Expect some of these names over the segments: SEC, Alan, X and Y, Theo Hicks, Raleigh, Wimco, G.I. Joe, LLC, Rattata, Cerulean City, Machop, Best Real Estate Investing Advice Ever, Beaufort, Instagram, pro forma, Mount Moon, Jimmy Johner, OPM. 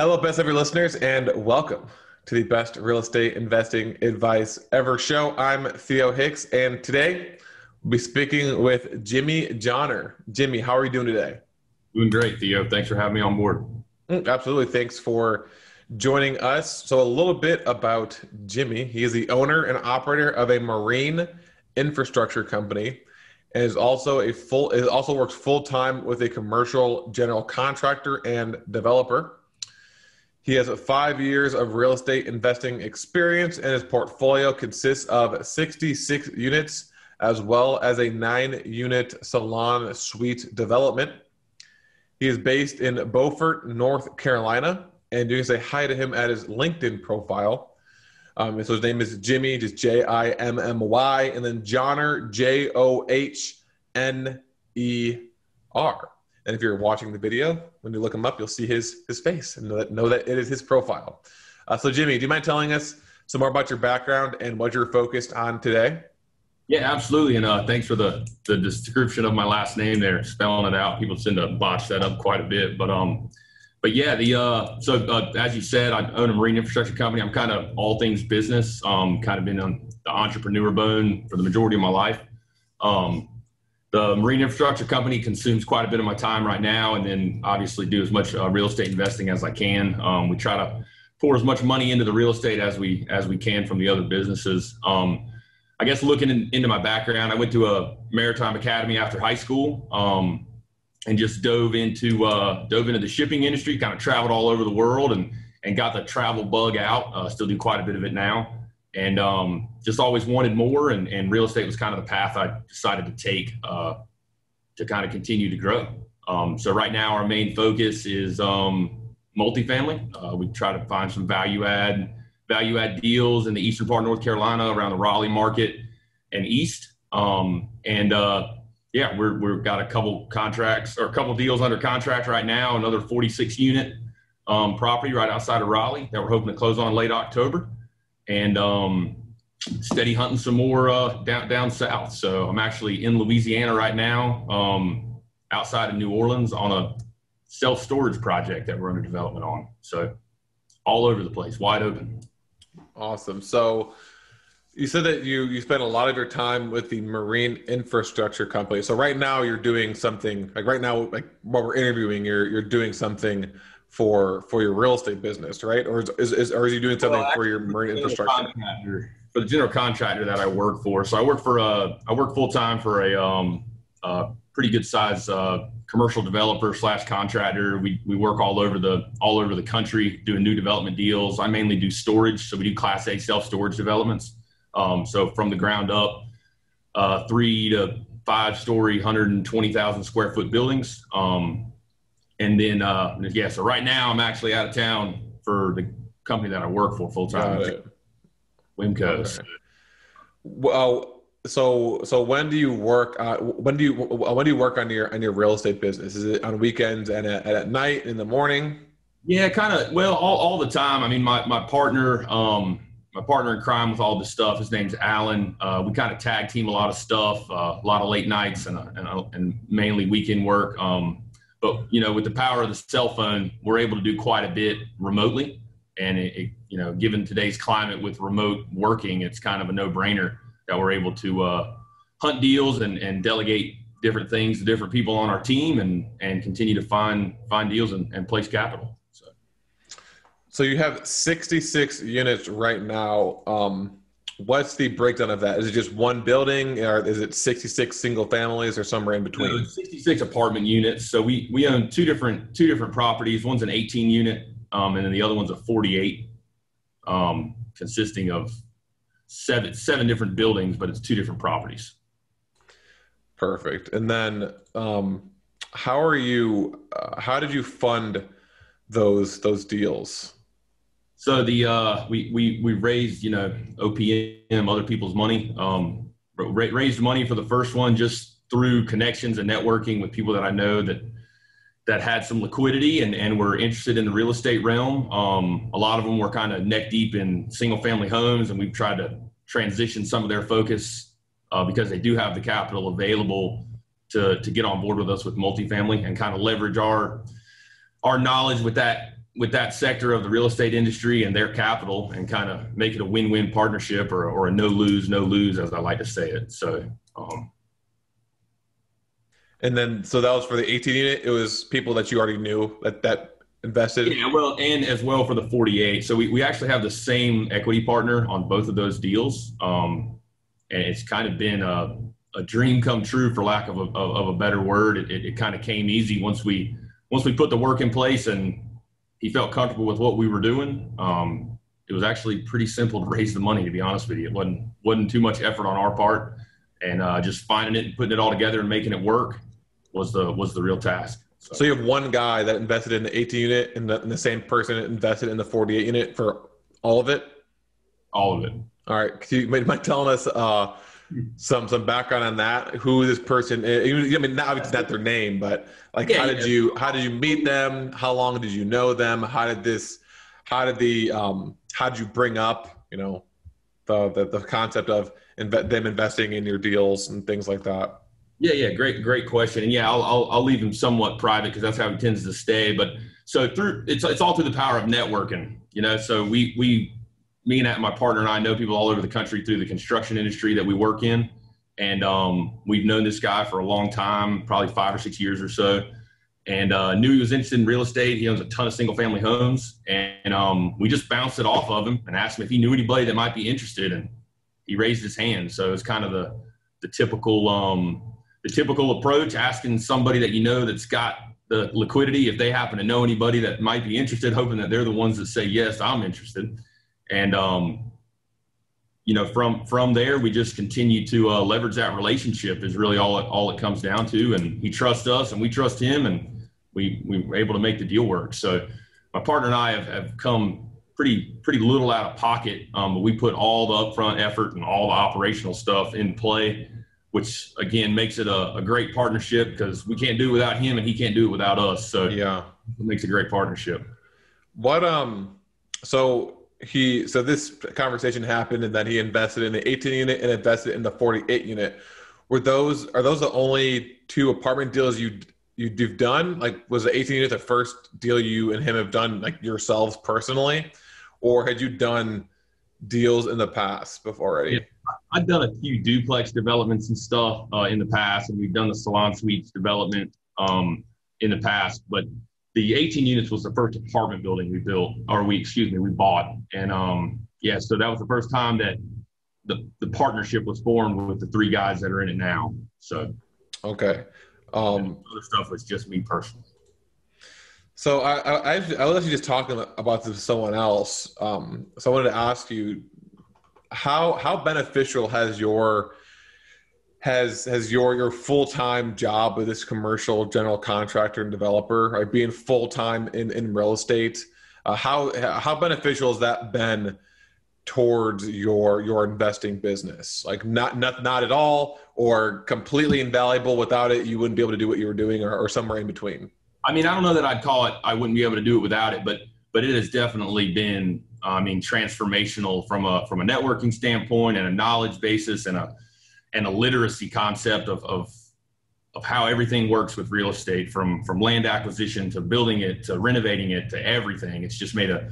Hello, Best Ever listeners, and welcome to the Best Real Estate Investing Advice Ever show. I'm Theo Hicks, and today we'll be speaking with Jimmy Johner. Jimmy, how are you doing today? Doing great, Theo. Thanks for having me on board. Absolutely. Thanks for joining us. So a little bit about Jimmy. He is the owner and operator of a marine infrastructure company and also works full-time with a commercial general contractor and developer. He has 5 years of real estate investing experience, and his portfolio consists of 66 units as well as a 9-unit salon suite development. He is based in Beaufort, North Carolina, and you can say hi to him at his LinkedIn profile. And so his name is Jimmy, just J-I-M-M-Y, and then Johner, J-O-H-N-E-R. And if you're watching the video, when you look him up, you'll see his face and know that it is his profile. So Jimmy, do you mind telling us some more about your background and what you're focused on today? Yeah, absolutely. And thanks for the description of my last name there, spelling it out. People tend to botch that up quite a bit. But yeah, as you said, I own a marine infrastructure company. I'm kind of all things business, kind of been on the entrepreneur bone for the majority of my life. The marine infrastructure company consumes quite a bit of my time right now, and then obviously do as much real estate investing as I can. We try to pour as much money into the real estate as we can from the other businesses. I guess looking into my background, I went to a maritime academy after high school, and just dove into the shipping industry. Kind of traveled all over the world and got the travel bug out. Still do quite a bit of it now. And just always wanted more, and real estate was kind of the path I decided to take to kind of continue to grow. So right now our main focus is multifamily. We try to find some value add deals in the eastern part of North Carolina, around the Raleigh market and east. Yeah, we've got a couple deals under contract right now. Another 46 unit property right outside of Raleigh that we're hoping to close on late October. And steady hunting some more down south. So I'm actually in Louisiana right now, outside of New Orleans, on a self-storage project that we're under development on. So all over the place, wide open. Awesome. So you said that you spend a lot of your time with the marine infrastructure company. So right now you're doing something, like right now, like while we're interviewing, you're doing something for your real estate business, right? Or is you doing something for your marine infrastructure? For the general contractor that I work for. So I work full-time for a pretty good size commercial developer / contractor. We work all over the country doing new development deals. I mainly do storage. So we do class A self-storage developments. So from the ground up, 3 to 5-story, 120,000 square foot buildings. And then, so right now I'm actually out of town for the company that I work for full-time, Wimco. Okay. Well, so when do you work on your real estate business? Is it on weekends and at night, in the morning? Yeah, kind of, well, all the time. I mean, my partner in crime with all this stuff, his name's Alan. We kind of tag team a lot of stuff, a lot of late nights and mainly weekend work. But, with the power of the cell phone, we're able to do quite a bit remotely. And, given today's climate with remote working, it's kind of a no-brainer that we're able to hunt deals and delegate different things to different people on our team and continue to find deals and place capital. So you have 66 units right now. What's the breakdown of that? Is it just one building, or is it 66 single families, or somewhere in between? No, 66 apartment units. So we own two different properties. One's an 18 unit, and then the other one's a 48, consisting of seven different buildings, but it's two different properties. Perfect. And then, how did you fund those deals? So we raised, OPM, other people's money, raised money for the first one just through connections and networking with people that I know that had some liquidity and were interested in the real estate realm. A lot of them were kind of neck deep in single family homes, and we've tried to transition some of their focus because they do have the capital available to get on board with us with multifamily and kind of leverage our knowledge with that with that sector of the real estate industry and their capital, and kind of make it a win-win partnership, or a no-lose, as I like to say it. So, and then, so that was for the 18 unit. It was people that you already knew that invested. Yeah, well, and as well for the 48. So we actually have the same equity partner on both of those deals. And it's kind of been a dream come true, for lack of a better word. It kind of came easy once we put the work in place and he felt comfortable with what we were doing. It was actually pretty simple to raise the money, to be honest with you. It wasn't too much effort on our part, and just finding it and putting it all together and making it work was the real task. So you have one guy that invested in the 18 unit, and the same person invested in the 48 unit for all of it? All of it. All right. Could you mind telling us some background on that? Who this person is? I mean, not their name, but like, how did you meet them? How long did you know them? How did you bring up, the concept of them investing in your deals and things like that? Yeah. Great question. And yeah, I'll leave him somewhat private because that's how he tends to stay. But so it's all through the power of networking, so my partner and I know people all over the country through the construction industry that we work in. And we've known this guy for a long time, probably 5 or 6 years or so. And knew he was interested in real estate. He owns a ton of single family homes. And we just bounced it off of him and asked him if he knew anybody that might be interested. And he raised his hand. So it was kind of the typical approach, asking somebody that you know that's got the liquidity, if they happen to know anybody that might be interested, hoping that they're the ones that say, yes, I'm interested. And, from there, we just continue to leverage that relationship is really all it comes down to. And he trusts us and we trust him, and we were able to make the deal work. So my partner and I have come pretty little out of pocket, but we put all the upfront effort and all the operational stuff in play, which again makes it a great partnership, because we can't do it without him and he can't do it without us. So yeah, it makes a great partnership. So this conversation happened, and then he invested in the 18 unit and invested in the 48 unit. Are those the only two apartment deals you've done? Like, was the 18 unit the first deal you and him have done, like, yourselves personally, or had you done deals in the past before already? Yeah. I've done a few duplex developments and stuff in the past, and we've done the salon suites development in the past, but the 18 units was the first apartment building we bought. And so that was the first time that the partnership was formed with the three guys that are in it now. So, okay. Other stuff was just me personally. So I was actually just talking about this with someone else. So I wanted to ask you, how beneficial has your full-time job with this commercial general contractor and developer, right, being full-time in real estate, how beneficial has that been towards your investing business? Like, not at all, or completely invaluable? Without it, you wouldn't be able to do what you were doing, or somewhere in between? I mean, I don't know that I'd call it I wouldn't be able to do it without it, but it has definitely been, transformational from a networking standpoint, and a knowledge basis, and a literacy concept of how everything works with real estate, from land acquisition to building it, to renovating it, to everything. It's just made a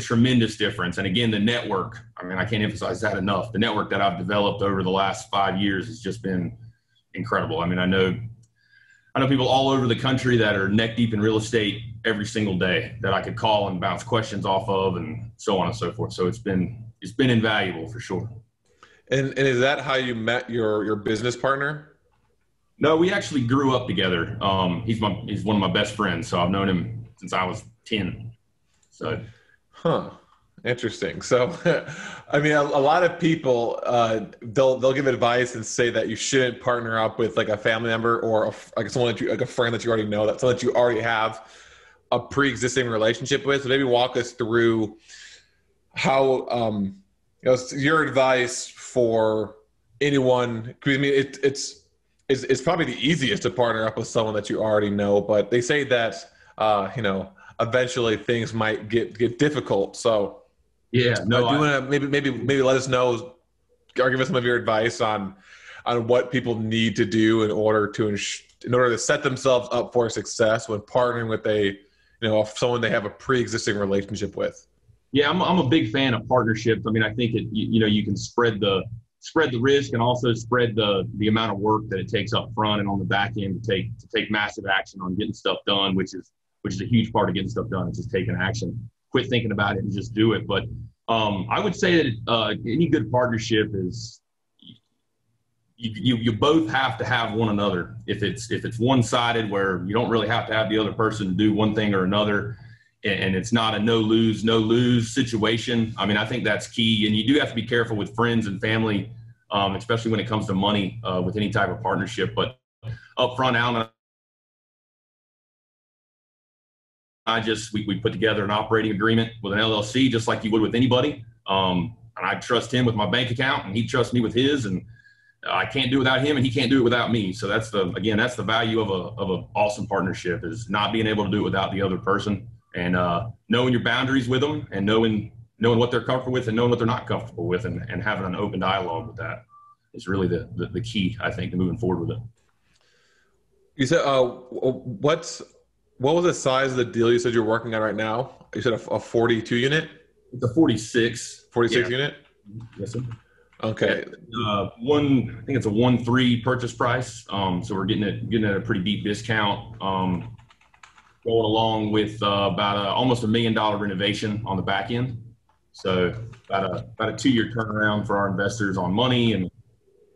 tremendous difference. And again, the network, I mean, I can't emphasize that enough. The network that I've developed over the last 5 years has just been incredible. I mean, I know people all over the country that are neck deep in real estate every single day that I could call and bounce questions off of, and so on and so forth. So it's been invaluable for sure. And is that how you met your business partner? No, we actually grew up together. He's one of my best friends, so I've known him since I was 10. So, interesting. So, I mean, a lot of people they'll give advice and say that you shouldn't partner up with, like, a family member or a friend that you already know, that's someone that you already have a pre-existing relationship with. So maybe walk us through how. Your advice for anyone, because I mean, it's probably the easiest to partner up with someone that you already know, but they say that, eventually things might get difficult. So yeah, do you want to maybe let us know, or give us some of your advice on what people need to do in order to set themselves up for success when partnering with a you know, off someone they have a pre-existing relationship with? Yeah, I'm a big fan of partnerships. I mean, I think it, you can spread the risk and also spread the amount of work that it takes up front and on the back end to take massive action on getting stuff done, which is a huge part of getting stuff done. It's just taking action. Quit thinking about it and just do it. But I would say that any good partnership is you both have to have one another. If it's one-sided where you don't really have to have the other person to do one thing or another, and it's not a no lose situation. I mean, I think that's key, and you do have to be careful with friends and family, especially when it comes to money with any type of partnership. But up front, Alan, we put together an operating agreement with an LLC, just like you would with anybody. And I trust him with my bank account, and he trusts me with his, and I can't do it without him, and he can't do it without me. So that's the value of an awesome partnership, is not being able to do it without the other person. And knowing your boundaries with them, and knowing what they're comfortable with, and knowing what they're not comfortable with, and having an open dialogue with that is really the key, I think, to moving forward with it. You said, what was the size of the deal you said you're working on right now? You said a 42 unit? It's a 46. 46 unit? Yes, sir. Okay. I think it's a 1.3 purchase price. So we're getting it at a pretty deep discount. Going along with about almost $1 million renovation on the back end, so about a 2-year turnaround for our investors on money and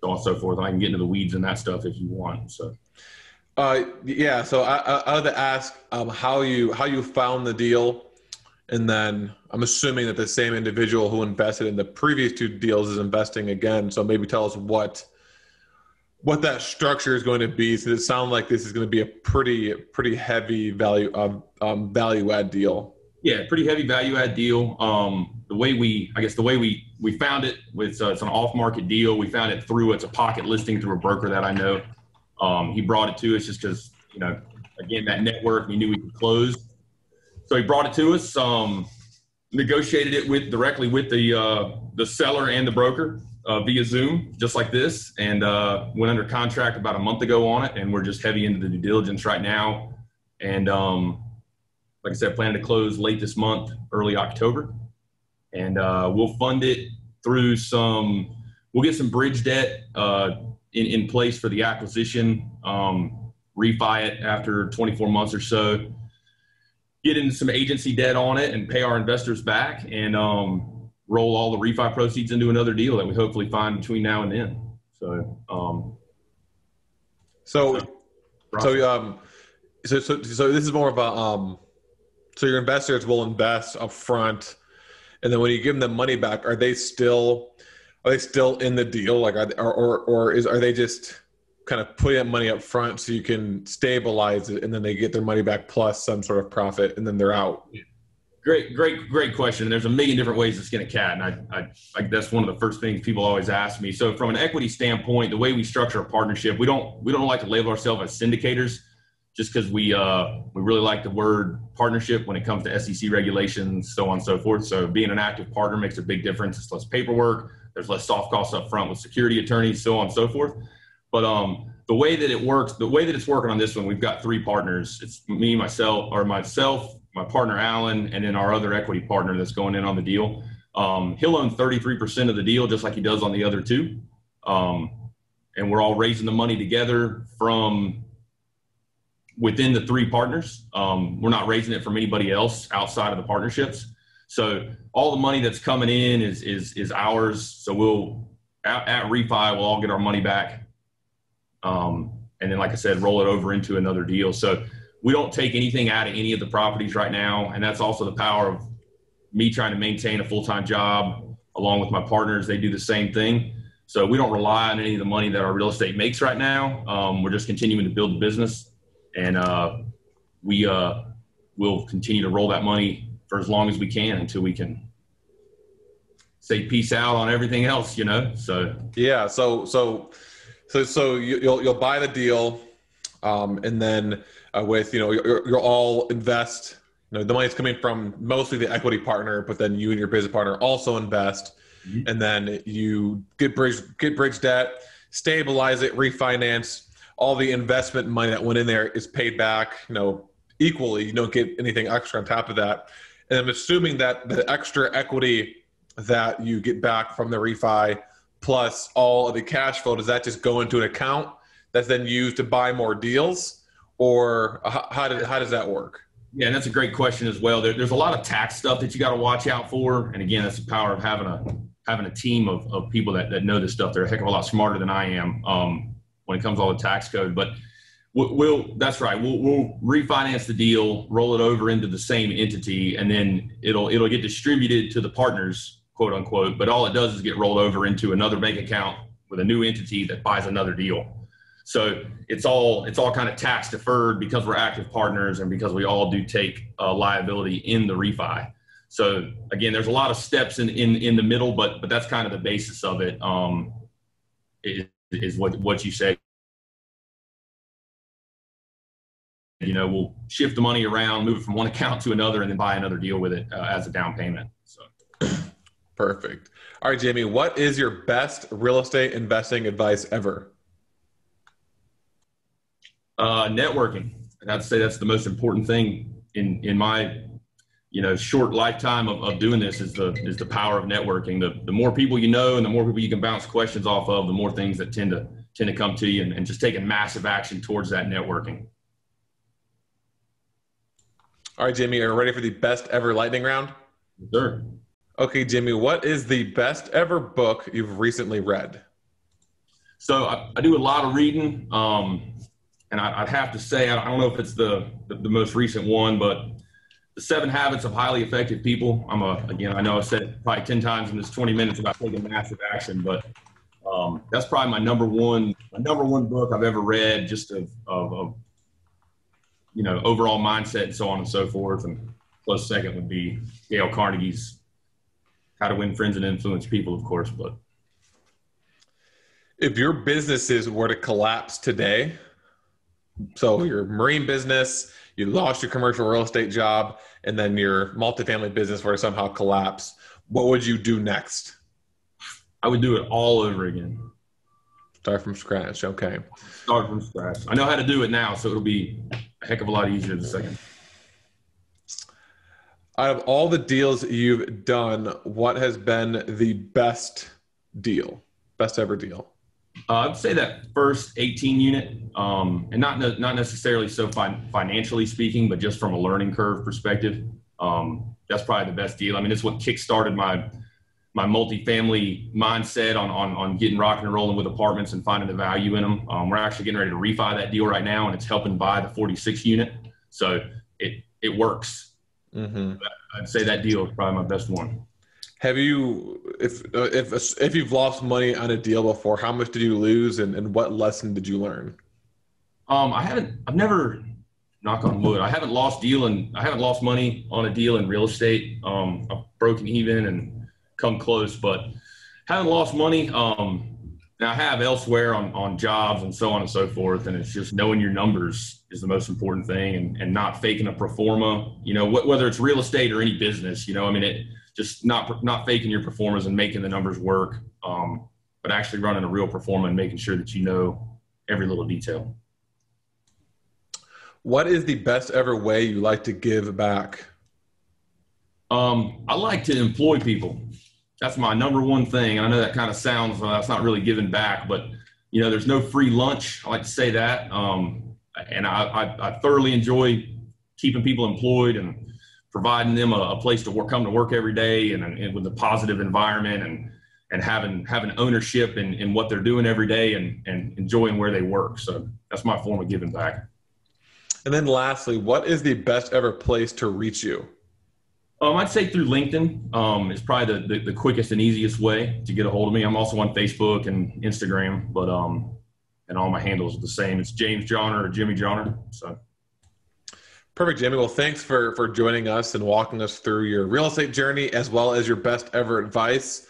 so on and so forth. And I can get into the weeds and that stuff if you want. So, yeah. So I had to ask how you found the deal, and then I'm assuming that the same individual who invested in the previous two deals is investing again. So maybe tell us what that structure is going to be. So it sounds like this is going to be a pretty heavy value add deal. Yeah, pretty heavy value add deal. The way we found it, it's an off market deal. We found it it's a pocket listing through a broker that I know. He brought it to us just because, again, that network, we knew we could close. So he brought it to us, negotiated it directly with the seller and the broker. Via Zoom, just like this, and went under contract about a month ago on it, and we're just heavy into the due diligence right now. And like I said, plan to close late this month, early October, and we'll fund it through we'll get some bridge debt in place for the acquisition, refi it after 24 months or so, get into some agency debt on it and pay our investors back, and roll all the refi proceeds into another deal that we hopefully find between now and then. So, so this is more of a, so your investors will invest upfront, and then when you give them the money back, are they still in the deal? Like, are they just kind of putting that money up front so you can stabilize it, and then they get their money back plus some sort of profit, and then they're out? Yeah. Great question. There's a million different ways to skin a cat, and I that's one of the first things people always ask me. So from an equity standpoint, the way we structure a partnership, we don't like to label ourselves as syndicators, just because we really like the word partnership when it comes to SEC regulations, so on and so forth. So being an active partner makes a big difference. It's less paperwork. There's less soft costs up front with security attorneys, so on and so forth. But the way that it works, the way that it's working on this one, we've got three partners. It's me, myself, my partner, Alan, and then our other equity partner that's going in on the deal. He'll own 33% of the deal, just like he does on the other two. And we're all raising the money together from within the three partners. We're not raising it from anybody else outside of the partnerships. So all the money that's coming in is ours. So we'll, at refi, we'll all get our money back. And then, like I said, roll it over into another deal. So we don't take anything out of any of the properties right now. And that's also the power of me trying to maintain a full-time job along with my partners. They do the same thing. So we don't rely on any of the money that our real estate makes right now. We're just continuing to build the business, and we will continue to roll that money for as long as we can until we can say peace out on everything else, so. Yeah. So you'll buy the deal. And then with, you're all invest, the money's coming from mostly the equity partner, but then you and your business partner also invest. Mm-hmm. And then you get bridge debt, stabilize it, refinance. All the investment money that went in there is paid back, equally. You don't get anything extra on top of that. And I'm assuming that the extra equity that you get back from the refi plus all of the cash flow, does that just go into an account that's then used to buy more deals? Or how does that work? Yeah, and that's a great question as well. There's a lot of tax stuff that you got to watch out for. And again, that's the power of having a team of people that know this stuff. They're a heck of a lot smarter than I am when it comes to all the tax code. But that's right. We'll refinance the deal, roll it over into the same entity, and then it'll get distributed to the partners, quote unquote. But all it does is get rolled over into another bank account with a new entity that buys another deal. So it's all kind of tax deferred because we're active partners and because we all do take liability in the refi. So again, there's a lot of steps in the middle, but that's kind of the basis of it. Is what you said. You know, we'll shift the money around, move it from one account to another, and then buy another deal with it as a down payment. So perfect. All right, Jamie, what is your best real estate investing advice ever? Networking. And I'd say that's the most important thing in my, you know, short lifetime of doing this is the power of networking. The more people you know, and the more people you can bounce questions off of, the more things that tend to come to you, and just taking massive action towards that networking. All right, Jimmy, are you ready for the best ever lightning round? Sure. Okay, Jimmy, what is the best ever book you've recently read? So I do a lot of reading. And I'd have to say, I don't know if it's the most recent one, but The 7 Habits of Highly Effective People. I know I've said it probably 10 times in this 20 minutes about taking massive action, but that's probably my number one book I've ever read, just of you know, overall mindset and so on and so forth. And close second would be Dale Carnegie's How to Win Friends and Influence People, of course. But if your businesses were to collapse today, so your marine business, you lost your commercial real estate job, and then your multifamily business were to somehow collapse, what would you do next? I would do it all over again. Start from scratch. Okay. Start from scratch. I know how to do it now, so it'll be a heck of a lot easier the second. Out of all the deals you've done, what has been the best deal? Best ever deal? I'd say that first 18 unit, and not necessarily so financially speaking, but just from a learning curve perspective, that's probably the best deal. I mean, it's what kickstarted my multifamily mindset on getting rocking and rolling with apartments and finding the value in them. We're actually getting ready to refi that deal right now, and it's helping buy the 46 unit, so it works. Mm-hmm. I'd say that deal is probably my best one. Have you, if you've lost money on a deal before, how much did you lose, and what lesson did you learn? I've never, knock on wood, I haven't lost money on a deal in real estate. I've broken even and come close, but haven't lost money. Now I have elsewhere on jobs and so on and so forth. And it's just knowing your numbers is the most important thing, and not faking a pro forma, you know, whether it's real estate or any business, you know, I mean, just not faking your performance and making the numbers work, but actually running a real performance and making sure that you know every little detail. What is the best ever way you like to give back? I like to employ people. That's my number one thing. I know that kind of sounds, that's not really giving back, but you know, there's no free lunch. I like to say that. And I thoroughly enjoy keeping people employed and providing them a place to work, come to work every day, and with a positive environment, and having ownership in what they're doing every day, and enjoying where they work. So that's my form of giving back. And then lastly, what is the best ever place to reach you? I'd say through LinkedIn. It's probably the quickest and easiest way to get a hold of me. I'm also on Facebook and Instagram, but and all my handles are the same. It's James Johner or Jimmy Johner. So. Perfect, Jamie. Well, thanks for joining us and walking us through your real estate journey, as well as your best ever advice.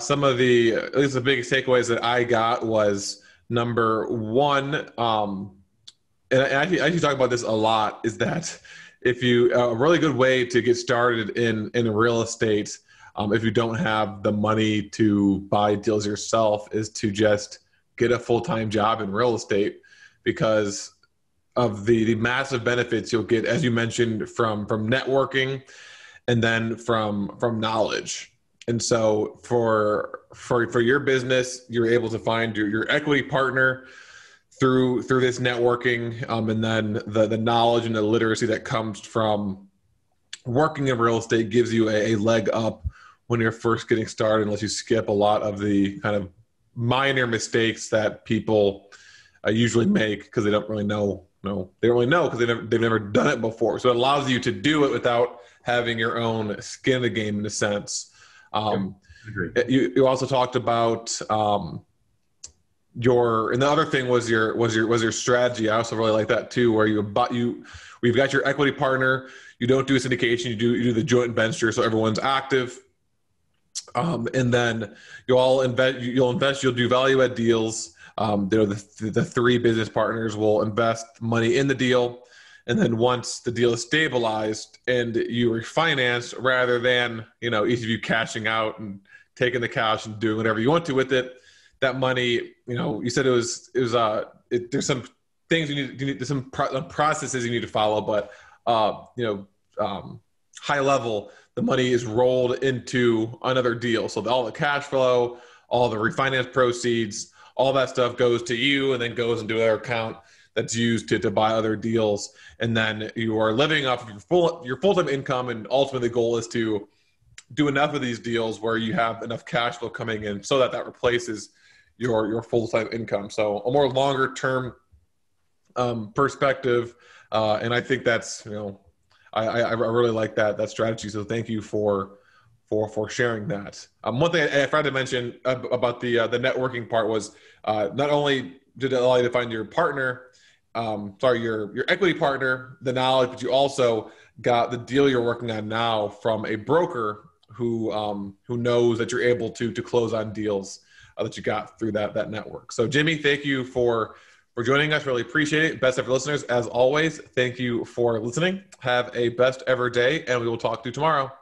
Some of at least the biggest takeaways that I got was, number one, and I actually talk about this a lot, is that if you, a really good way to get started in real estate, if you don't have the money to buy deals yourself, is to just get a full-time job in real estate, because of the massive benefits you'll get, as you mentioned, from networking and then from knowledge. And so for your business, you're able to find your equity partner through this networking, and then the knowledge and the literacy that comes from working in real estate gives you a leg up when you're first getting started, unless you skip a lot of the kind of minor mistakes that people usually make because they don't really know. No, they don't really know because they've never done it before. So it allows you to do it without having your own skin in the game, in a sense. You also talked about and the other thing was your strategy. I also really like that too, where we've got your equity partner. You don't do syndication. You do the joint venture, so everyone's active. And then you'll invest. You'll do value add deals. The three business partners will invest money in the deal. And then once the deal is stabilized and you refinance, rather than, each of you cashing out and taking the cash and doing whatever you want to with it, that money, you said it was there's some things you need there's some processes you need to follow, but high level, the money is rolled into another deal. So all the cash flow, all the refinance proceeds, all that stuff goes to you and then goes into another account that's used to buy other deals. And then you are living off of your full-time income, and ultimately the goal is to do enough of these deals where you have enough cash flow coming in so that replaces your full-time income. So a more longer-term perspective. And I think that's, I really like that strategy. So thank you for sharing that. One thing I forgot to mention about the networking part was not only did it allow you to find your partner, your equity partner, the knowledge, but you also got the deal you're working on now from a broker who knows that you're able to close on deals that you got through that network. So Jimmy, thank you for joining us. Really appreciate it. Best ever listeners, as always, thank you for listening. Have a best ever day, and we will talk to you tomorrow.